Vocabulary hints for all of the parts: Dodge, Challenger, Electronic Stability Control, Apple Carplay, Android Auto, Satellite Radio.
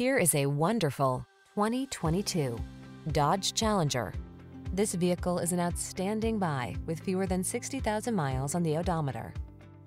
Here is a wonderful 2022 Dodge Challenger. This vehicle is an outstanding buy with fewer than 60,000 miles on the odometer.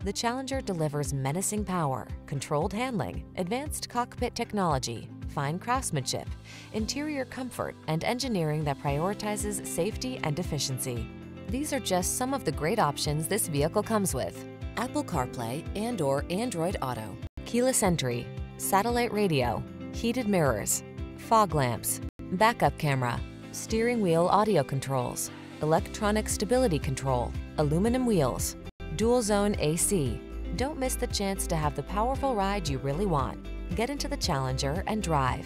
The Challenger delivers menacing power, controlled handling, advanced cockpit technology, fine craftsmanship, interior comfort, and engineering that prioritizes safety and efficiency. These are just some of the great options this vehicle comes with: Apple CarPlay and/or Android Auto, keyless entry, satellite radio, heated mirrors, fog lamps, backup camera, steering wheel audio controls, electronic stability control, aluminum wheels, dual zone AC. Don't miss the chance to have the powerful ride you really want. Get into the Challenger and drive.